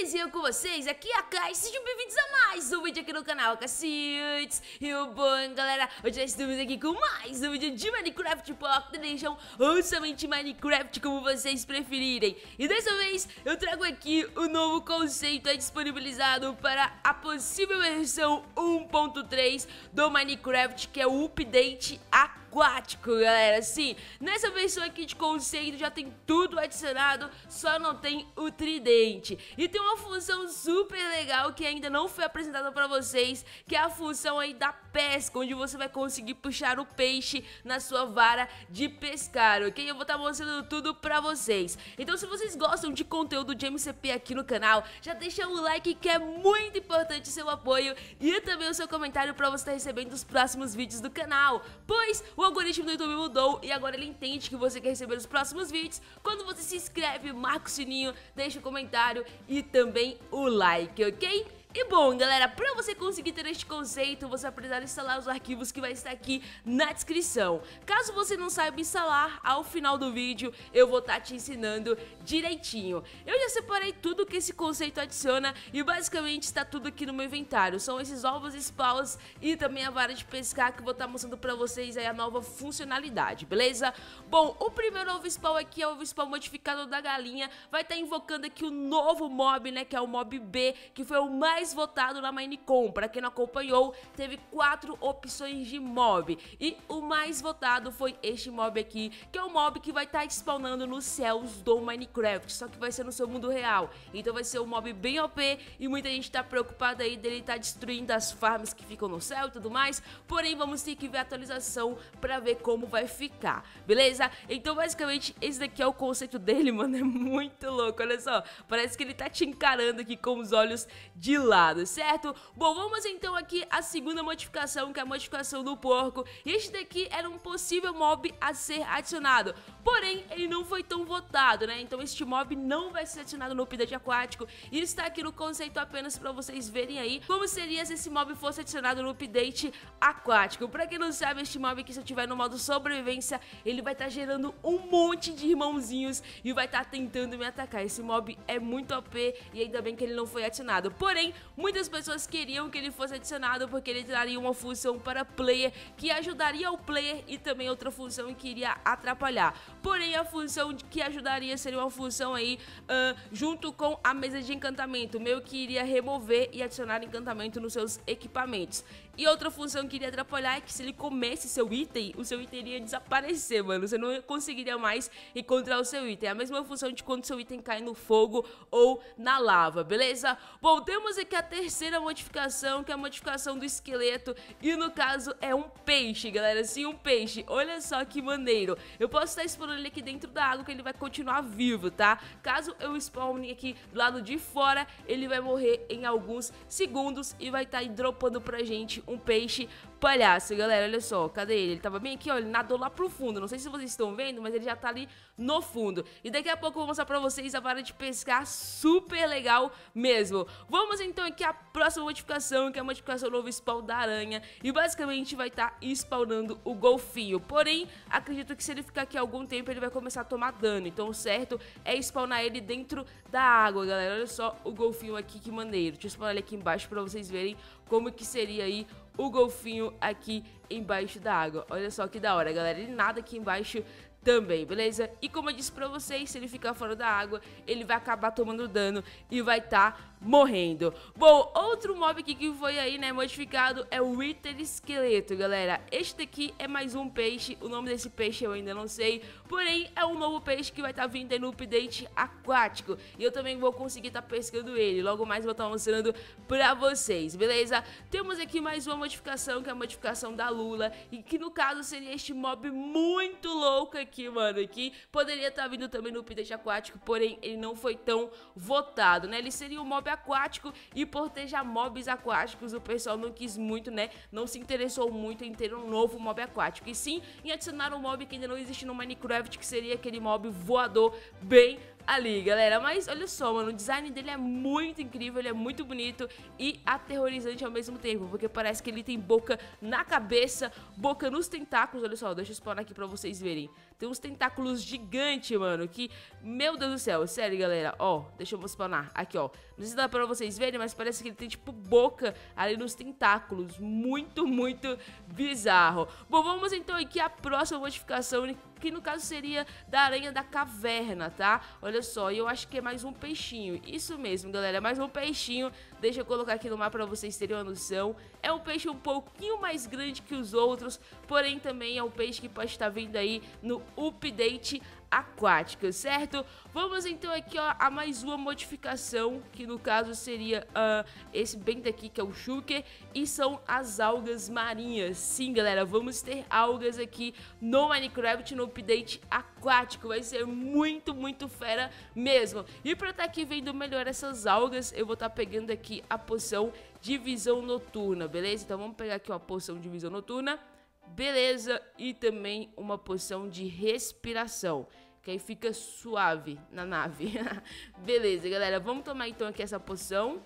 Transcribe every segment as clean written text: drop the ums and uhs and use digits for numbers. belezinha com vocês? Aqui é a Kai, sejam bem-vindos a mais um vídeo aqui no canal Cahcildis. E o bom, galera, hoje nós estamos aqui com mais um vídeo de Minecraft Pocket Edition, ou somente Minecraft, como vocês preferirem. E dessa vez eu trago aqui o novo conceito disponibilizado para a possível versão 1.3 do Minecraft, que é o update aquático, galera. Sim, nessa versão aqui de conceito já tem tudo adicionado, só não tem o tridente. E tem uma função super legal que ainda não foi apresentada pra vocês, que é a função aí da pesca, onde você vai conseguir puxar o peixe na sua vara de pescar, ok? Eu vou estar mostrando tudo pra vocês. Então, se vocês gostam de conteúdo de MCP aqui no canal, já deixa o like, que é muito importante o seu apoio, e também o seu comentário pra você estar recebendo os próximos vídeos do canal, pois o algoritmo do YouTube mudou e agora ele entende que você quer receber os próximos vídeos quando você se inscreve, marca o sininho, deixa o comentário e também o like, ok? E bom, galera, pra você conseguir ter este conceito, você vai precisar instalar os arquivos que vai estar aqui na descrição. Caso você não saiba instalar, ao final do vídeo eu vou estar te ensinando direitinho. Eu já separei tudo que esse conceito adiciona e basicamente está tudo aqui no meu inventário. São esses ovos, spawns e também a vara de pescar, que eu vou estar mostrando pra vocês aí a nova funcionalidade, beleza? Bom, o primeiro ovo spawn aqui é o ovo spawn modificado da galinha. Vai estar invocando aqui o novo mob, né, que é o mob B, que foi o mais votado na MINECON. Pra quem não acompanhou, teve 4 opções de mob, e o mais votado foi este mob aqui, que é o mob que vai estar spawnando nos céus do Minecraft, só que vai ser no seu mundo real. Então vai ser um mob bem OP, e muita gente tá preocupada aí dele tá destruindo as farms que ficam no céu e tudo mais. Porém, vamos ter que ver a atualização pra ver como vai ficar, beleza? Então basicamente esse daqui é o conceito dele, mano. É muito louco, olha só. Parece que ele tá te encarando aqui com os olhos de lado, certo? Bom, vamos então aqui a segunda modificação, que é a modificação do porco. Este daqui era um possível mob a ser adicionado, porém ele não foi tão votado, né? Então este mob não vai ser adicionado no update aquático, e ele está aqui no conceito apenas para vocês verem aí como seria se esse mob fosse adicionado no update aquático. Pra quem não sabe, este mob aqui, se eu tiver no modo sobrevivência, ele vai estar gerando um monte de irmãozinhos e vai estar tentando me atacar. Esse mob é muito OP e ainda bem que ele não foi adicionado. Porém, muitas pessoas queriam que ele fosse adicionado porque ele traria uma função para player que ajudaria o player, e também outra função que iria atrapalhar. Porém, a função que ajudaria seria uma função aí junto com a mesa de encantamento, meio que iria remover e adicionar encantamento nos seus equipamentos. E outra função que iria atrapalhar é que, se ele comesse seu item, o seu item iria desaparecer, mano. Você não conseguiria mais encontrar o seu item. É a mesma função de quando seu item cai no fogo ou na lava, beleza? Bom, temos aqui a terceira modificação, que é a modificação do esqueleto, e no caso é um peixe, galera. Sim, um peixe. Olha só que maneiro. Eu posso estar explorando ele aqui dentro da água, que ele vai continuar vivo, tá? Caso eu spawne aqui do lado de fora, ele vai morrer em alguns segundos e vai estar aí dropando pra gente um peixe palhaço, galera. Olha só, cadê ele? Ele tava bem aqui, ó, ele nadou lá pro fundo. Não sei se vocês estão vendo, mas ele já tá ali no fundo. E daqui a pouco eu vou mostrar pra vocês a vara de pescar, super legal mesmo. Vamos então aqui a próxima modificação, que é a modificação do novo spawn da aranha, e basicamente vai estar spawnando o golfinho. Porém, acredito que se ele ficar aqui algum tempo, ele vai começar a tomar dano. Então o certo é spawnar ele dentro da água, galera. Olha só o golfinho aqui, que maneiro. Deixa eu spawnar ele aqui embaixo pra vocês verem como que seria aí o golfinho aqui embaixo da água. Olha só que da hora, galera. Ele nada aqui embaixo também, beleza? E como eu disse pra vocês, se ele ficar fora da água, ele vai acabar tomando dano e vai estar morrendo. Bom, outro mob aqui que foi aí, né, modificado, é o Wither Esqueleto, galera. Este daqui é mais um peixe. O nome desse peixe eu ainda não sei, porém é um novo peixe que vai estar vindo aí no update aquático, e eu também vou conseguir estar pescando ele. Logo mais vou estar mostrando pra vocês, beleza? Temos aqui mais uma modificação, que é a modificação da lula, e que no caso seria este mob muito louco aqui, mano, que poderia estar vindo também no update aquático, porém ele não foi tão votado, né? Ele seria um mob aquático, e por ter já mobs aquáticos, o pessoal não quis muito, né? Não se interessou muito em ter um novo mob aquático, e sim em adicionar um mob que ainda não existe no Minecraft, que seria aquele mob voador bem ali, galera. Mas olha só, mano, o design dele é muito incrível, ele é muito bonito e aterrorizante ao mesmo tempo, porque parece que ele tem boca na cabeça, boca nos tentáculos. Olha só, deixa eu spawnar aqui pra vocês verem. Tem uns tentáculos gigantes, mano, que... Meu Deus do céu, sério, galera. Ó, deixa eu spawnar. Aqui, ó. Não sei se dá pra vocês verem, mas parece que ele tem, tipo, boca ali nos tentáculos. Muito, muito bizarro. Bom, vamos então aqui à próxima modificação, que no caso seria da aranha da caverna, tá? Olha só, e eu acho que é mais um peixinho. Isso mesmo, galera, é mais um peixinho. Deixa eu colocar aqui no mapa pra vocês terem uma noção. É um peixe um pouquinho mais grande que os outros, porém também é um peixe que pode estar vindo aí no update aquática, certo? Vamos então aqui, ó, a mais uma modificação, que no caso seria esse bem daqui, que é o shulker, e são as algas marinhas. Sim, galera, vamos ter algas aqui no Minecraft, no update aquático. Vai ser muito, muito fera mesmo. E pra estar aqui vendo melhor essas algas, eu vou estar pegando aqui a poção de visão noturna, beleza? Então vamos pegar aqui uma poção de visão noturna. Beleza, e também uma poção de respiração, que aí fica suave na nave. Beleza, galera, vamos tomar então aqui essa poção,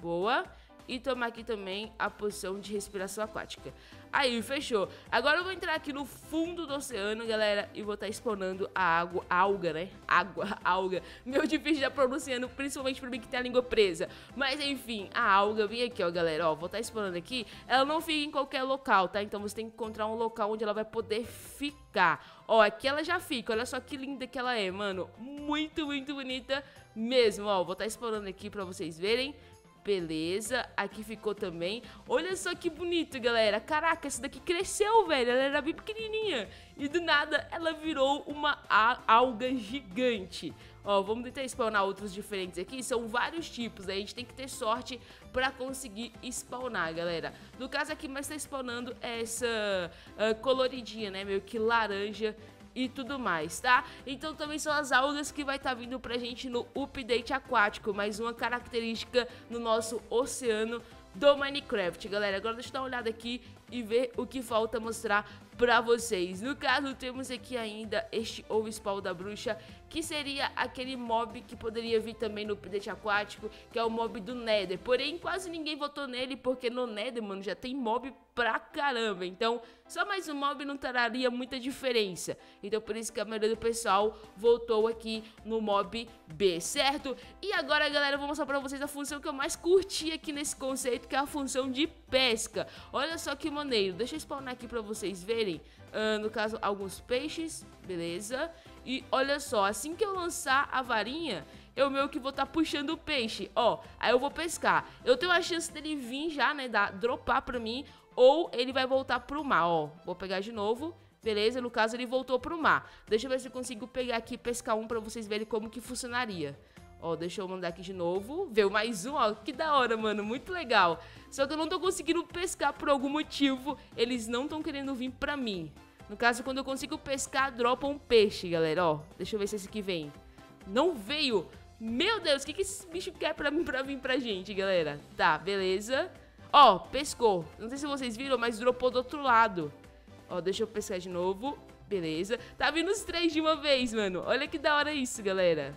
boa. E tomar aqui também a poção de respiração aquática. Aí, fechou. Agora eu vou entrar aqui no fundo do oceano, galera, e vou estar spawnando a água, alga. Meu, difícil de pronunciando, principalmente pra mim que tem a língua presa. Mas enfim, a alga, vem aqui, ó, galera, ó, vou estar spawnando aqui. Ela não fica em qualquer local, tá? Então você tem que encontrar um local onde ela vai poder ficar. Ó, aqui ela já fica, olha só que linda que ela é, mano. Muito, muito bonita mesmo, ó. Vou estar spawnando aqui pra vocês verem. Beleza, aqui ficou também. Olha só que bonito, galera. Caraca, essa daqui cresceu, velho. Ela era bem pequenininha e do nada ela virou uma alga gigante. Ó, vamos tentar spawnar outros diferentes aqui. São vários tipos, né? A gente tem que ter sorte pra conseguir spawnar, galera. No caso aqui, mas tá spawnando essa coloridinha, né? Meio que laranja e tudo mais, tá? Então também são as algas que vai estar vindo pra gente no update aquático, mais uma característica no nosso oceano do Minecraft, galera. Agora deixa eu dar uma olhada aqui e ver o que falta mostrar pra vocês. No caso, temos aqui ainda este ovo spawn da bruxa, que seria aquele mob que poderia vir também no update aquático, que é o mob do Nether. Porém, quase ninguém votou nele, porque no Nether, mano, já tem mob pra caramba. Então, só mais um mob não traria muita diferença. Então, por isso que a maioria do pessoal votou aqui no mob B, certo? E agora, galera, eu vou mostrar pra vocês a função que eu mais curti aqui nesse conceito, que é a função de pesca. Olha só que maneiro. Deixa eu spawnar aqui pra vocês verem, no caso, alguns peixes. Beleza. E olha só, assim que eu lançar a varinha, eu meio que vou estar puxando o peixe. Ó, aí eu vou pescar. Eu tenho a chance dele vir já, né, dropar pra mim, ou ele vai voltar pro mar. Ó, vou pegar de novo. Beleza, no caso ele voltou pro mar. Deixa eu ver se eu consigo pegar aqui e pescar um pra vocês verem como que funcionaria. Ó, deixa eu mandar aqui de novo. Veio mais um, ó, que da hora, mano, muito legal. Só que eu não tô conseguindo pescar por algum motivo. Eles não estão querendo vir pra mim. No caso, quando eu consigo pescar, dropa um peixe, galera, ó. Deixa eu ver se esse aqui vem. Não veio. Meu Deus, o que esse bicho quer pra mim, pra vir pra gente, galera? Tá, beleza. Ó, pescou. Não sei se vocês viram, mas dropou do outro lado. Ó, deixa eu pescar de novo. Beleza. Tá vindo os três de uma vez, mano. Olha que da hora isso, galera.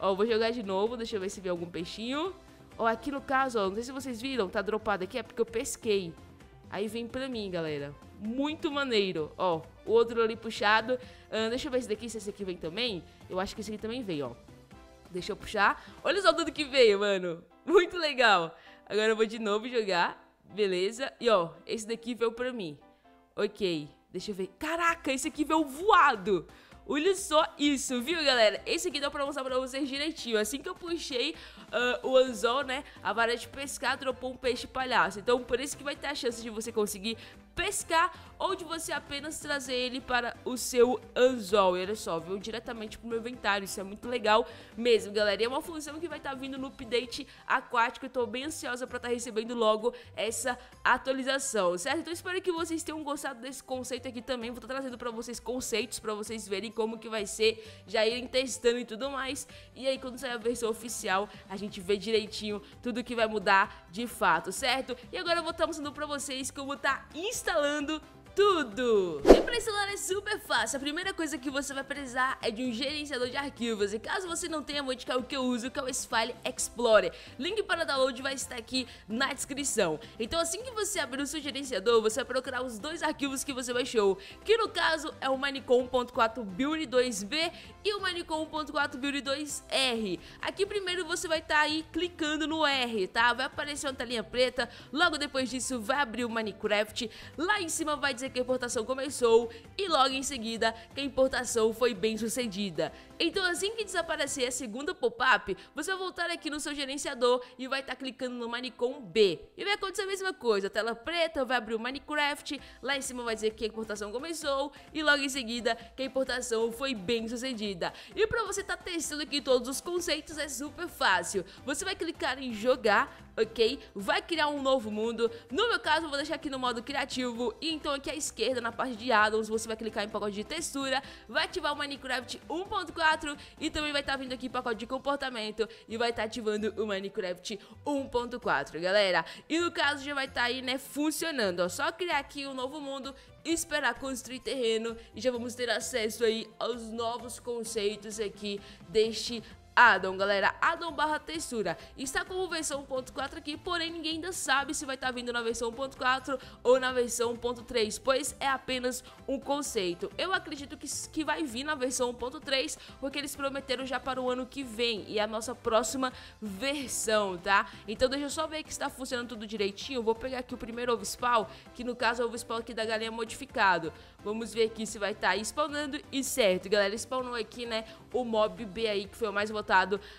Ó, vou jogar de novo, deixa eu ver se vem algum peixinho. Ó, aqui no caso, ó, não sei se vocês viram, tá dropado aqui, é porque eu pesquei. Aí vem pra mim, galera. Muito maneiro. Ó, o outro ali puxado. Deixa eu ver esse daqui, se esse aqui vem também. Eu acho que esse aqui também veio, ó. Deixa eu puxar. Olha só tudo que veio, mano. Muito legal. Agora eu vou de novo jogar. Beleza. E ó, esse daqui veio pra mim. Ok, deixa eu ver. Caraca, esse aqui veio voado. Olha só isso, viu, galera? Esse aqui deu pra mostrar pra vocês direitinho. Assim que eu puxei o anzol, né, a vara de pescar dropou um peixe palhaço. Então, por isso que vai ter a chance de você conseguir pescar ou de você apenas trazer ele para o seu anzol. E olha só, veio diretamente pro meu inventário. Isso é muito legal mesmo, galera. E é uma função que vai estar vindo no update aquático. Eu tô bem ansiosa pra estar recebendo logo essa atualização, certo? Então, espero que vocês tenham gostado desse conceito aqui também. Vou estar trazendo pra vocês conceitos, pra vocês verem como que vai ser, já irem testando e tudo mais. E aí, quando sair a versão oficial, a gente vê direitinho tudo que vai mudar de fato, certo? E agora eu vou estar mostrando pra vocês como tá instalando tudo. E para instalar é super fácil. A primeira coisa que você vai precisar é de um gerenciador de arquivos. E caso você não tenha, vou indicar o que eu uso, que é o S File Explorer. Link para download vai estar aqui na descrição. Então assim que você abrir o seu gerenciador, você vai procurar os dois arquivos que você baixou, que no caso é o MINECON 1.4 Build 2B e o MINECON 1.4 Build 2R. Aqui primeiro você vai estar aí clicando no R, tá? Vai aparecer uma telinha preta, logo depois disso vai abrir o Minecraft, lá em cima vai dizer que a importação começou e logo em seguida que a importação foi bem sucedida. Então assim que desaparecer a segunda pop-up, você vai voltar aqui no seu gerenciador e vai estar clicando no MINECON B. E vai acontecer a mesma coisa, tela preta, vai abrir o Minecraft, lá em cima vai dizer que a importação começou e logo em seguida que a importação foi bem sucedida. E para você estar testando aqui todos os conceitos é super fácil. Você vai clicar em jogar, ok? Vai criar um novo mundo. No meu caso, eu vou deixar aqui no modo criativo. E então aqui à esquerda, na parte de addons, você vai clicar em pacote de textura, vai ativar o Minecraft 1.4 e também vai estar vindo aqui pacote de comportamento e vai estar ativando o Minecraft 1.4, galera. E no caso já vai estar aí, né, funcionando, ó. Só criar aqui um novo mundo, esperar construir terreno e já vamos ter acesso aí aos novos conceitos aqui deste addon, galera, addon barra textura. Está como versão 1.4 aqui, porém ninguém ainda sabe se vai estar vindo na versão 1.4 ou na versão 1.3, pois é apenas um conceito. Eu acredito que vai vir na versão 1.3, porque eles prometeram já para o ano que vem e a nossa próxima versão, tá? Então deixa eu só ver que está funcionando tudo direitinho. Vou pegar aqui o primeiro ovo spawn, que no caso é o ovo spawn aqui da galinha modificado. Vamos ver aqui se vai estar spawnando e certo, galera, spawnou aqui, né, o mob B aí, que foi o mais votado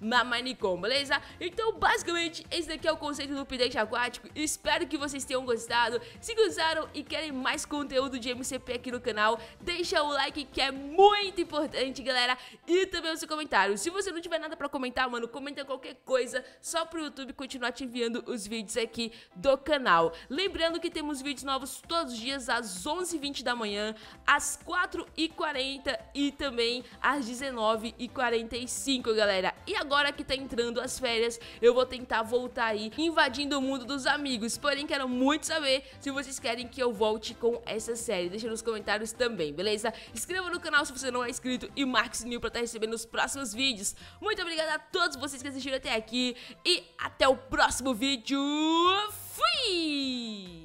na Minecon, beleza? Então basicamente esse daqui é o conceito do update aquático. Espero que vocês tenham gostado. Se gostaram e querem mais conteúdo de MCP aqui no canal, deixa o like que é muito importante, galera, e também o seu comentário. Se você não tiver nada pra comentar, mano, comenta qualquer coisa, só pro YouTube continuar te enviando os vídeos aqui do canal. Lembrando que temos vídeos novos todos os dias às 11h20 da manhã, às 4h40 e também às 19h45, galera. E agora que tá entrando as férias, eu vou tentar voltar aí invadindo o mundo dos amigos. Porém, quero muito saber se vocês querem que eu volte com essa série. Deixa nos comentários também, beleza? Inscreva no canal se você não é inscrito e marque o sininho pra estar recebendo os próximos vídeos. Muito obrigada a todos vocês que assistiram até aqui e até o próximo vídeo. Fui!